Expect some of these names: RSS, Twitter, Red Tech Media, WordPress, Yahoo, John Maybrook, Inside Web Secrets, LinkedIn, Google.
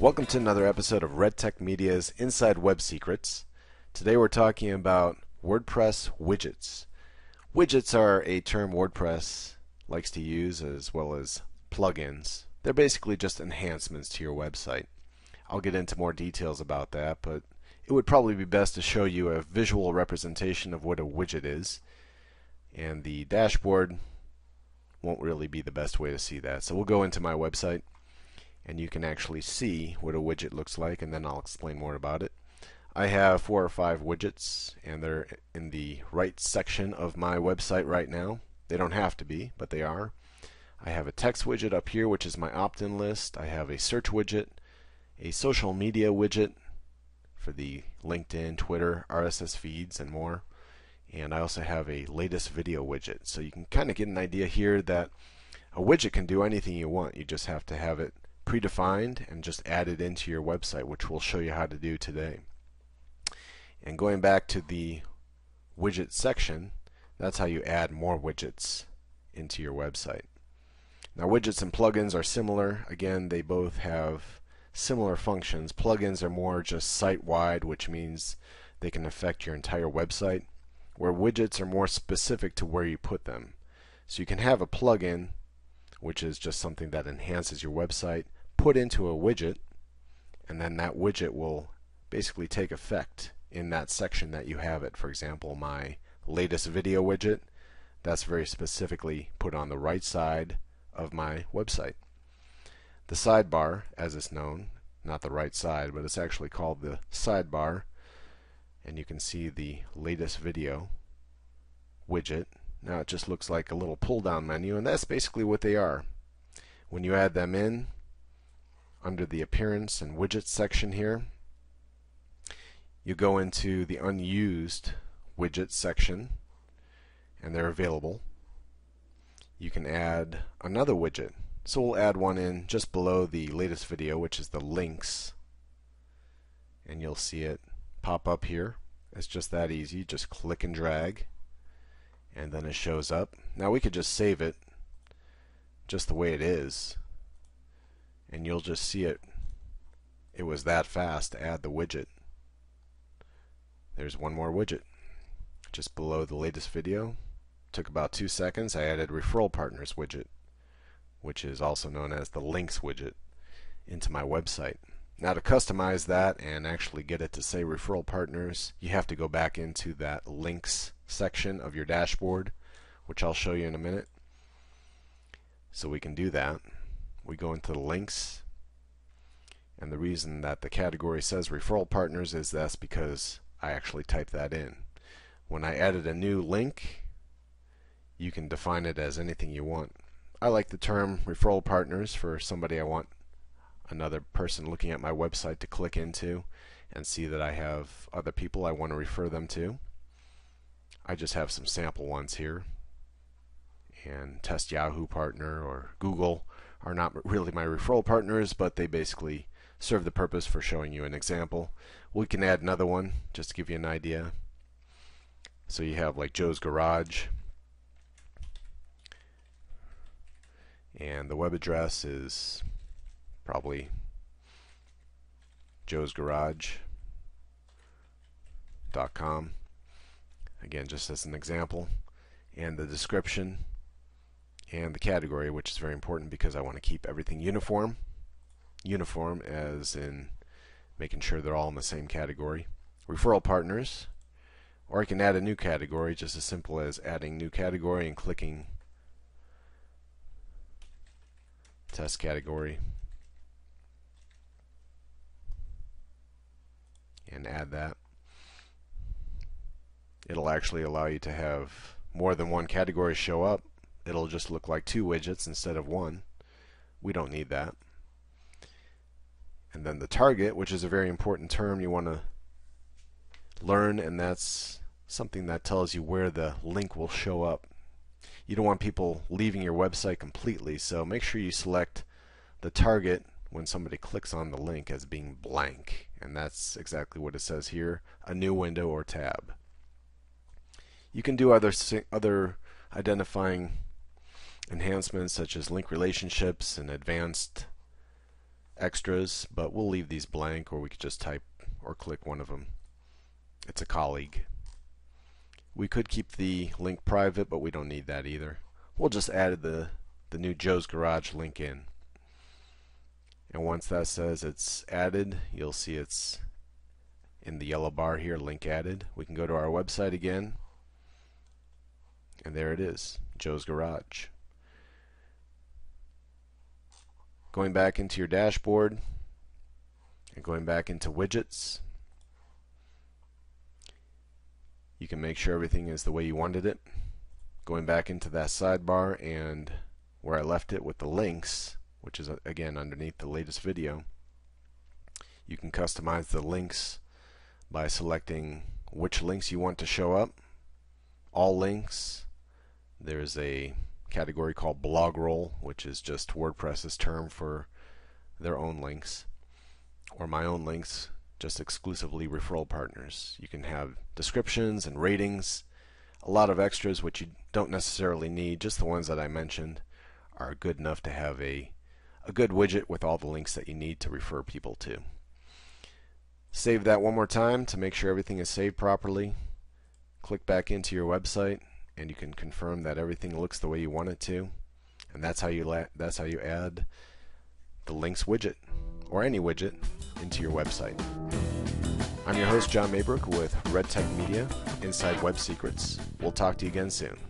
Welcome to another episode of Red Tech Media's Inside Web Secrets. Today we're talking about WordPress widgets. Widgets are a term WordPress likes to use, as well as plugins. They're basically just enhancements to your website. I'll get into more details about that, but it would probably be best to show you a visual representation of what a widget is, and the dashboard won't really be the best way to see that. So we'll go into my website and you can actually see what a widget looks like, and then I'll explain more about it. I have 4 or 5 widgets, and they're in the right section of my website right now. They don't have to be, but they are. I have a text widget up here, which is my opt-in list. I have a search widget, a social media widget for the LinkedIn, Twitter, RSS feeds, and more. And I also have a latest video widget. So you can kind of get an idea here that a widget can do anything you want. You just have to have it predefined and just added into your website, which we'll show you how to do today. And going back to the widget section, that's how you add more widgets into your website. Now, widgets and plugins are similar. Again, they both have similar functions. Plugins are more just site-wide, which means they can affect your entire website, where widgets are more specific to where you put them. So you can have a plugin, which is just something that enhances your website, put into a widget, and then that widget will basically take effect in that section that you have it. For example, my latest video widget, that's very specifically put on the right side of my website. The sidebar, as it's known, not the right side, but it's actually called the sidebar, and you can see the latest video widget. Now it just looks like a little pull-down menu, and that's basically what they are. When you add them in, under the Appearance and Widgets section here, you go into the Unused Widgets section, and they're available. You can add another widget. So we'll add one in just below the latest video, which is the links, and you'll see it pop up here. It's just that easy. Just click and drag, and then it shows up. Now we could just save it just the way it is, and you'll just see it. It was that fast to add the widget. There's one more widget just below the latest video. Took about 2 seconds. I added referral partners widget, which is also known as the links widget, into my website. Now, to customize that and actually get it to say referral partners, you have to go back into that links section of your dashboard, which I'll show you in a minute. So we can do that. We go into the links, and the reason that the category says referral partners is that's because I actually typed that in. When I added a new link, you can define it as anything you want. I like the term referral partners for somebody I want another person looking at my website to click into and see that I have other people I want to refer them to. I just have some sample ones here, and Test Yahoo Partner or Google are not really my referral partners, but they basically serve the purpose for showing you an example. We can add another one just to give you an idea. So you have like Joe's Garage, and the web address is probably joesgarage.com, again just as an example, and the description and the category, which is very important because I want to keep everything uniform. Uniform as in making sure they're all in the same category. Referral partners, or I can add a new category, just as simple as adding new category and clicking test category and add that. It'll actually allow you to have more than one category show up. It'll just look like 2 widgets instead of 1. We don't need that. And then the target, which is a very important term you want to learn, and that's something that tells you where the link will show up. You don't want people leaving your website completely, so make sure you select the target when somebody clicks on the link as being blank, and that's exactly what it says here, a new window or tab. You can do other identifying enhancements such as link relationships and advanced extras, but we'll leave these blank, or we could just type or click one of them. It's a colleague. We could keep the link private, but we don't need that either. We'll just add the new Joe's Garage link in. And once that says it's added, you'll see it's in the yellow bar here, link added. We can go to our website again, and there it is, Joe's Garage. Going back into your dashboard and going back into widgets, you can make sure everything is the way you wanted it. Going back into that sidebar and where I left it with the links, which is again underneath the latest video, you can customize the links by selecting which links you want to show up. All links. There's a category called blogroll, which is just WordPress's term for their own links, or my own links, just exclusively referral partners. You can have descriptions and ratings, a lot of extras which you don't necessarily need. Just the ones that I mentioned are good enough to have a good widget with all the links that you need to refer people to. Save that one more time to make sure everything is saved properly. Click back into your website and you can confirm that everything looks the way you want it to, and that's how you add the links widget, or any widget, into your website. I'm your host, John Maybrook, with Red Tech Media, Inside Web Secrets. We'll talk to you again soon.